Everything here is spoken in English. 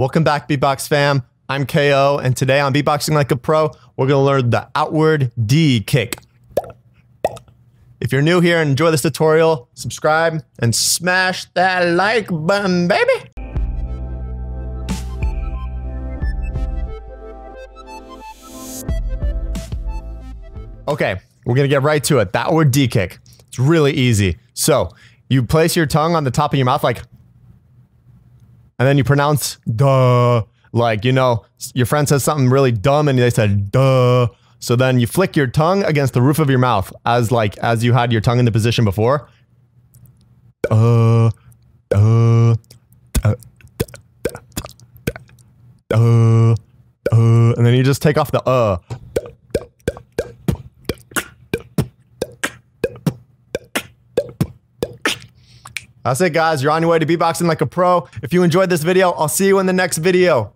Welcome back, Beatbox fam. I'm KO, and today on Beatboxing Like a Pro, we're gonna learn the outward D kick. If you're new here and enjoy this tutorial, subscribe and smash that like button, baby. Okay, we're gonna get right to it. The outward D kick. It's really easy. So you place your tongue on the top of your mouth like, and then you pronounce duh. Like, you know, your friend says something really dumb and they said duh. So then you flick your tongue against the roof of your mouth as you had your tongue in the position before. And then you just take off the That's it, guys. You're on your way to beatboxing like a pro. If you enjoyed this video, I'll see you in the next video.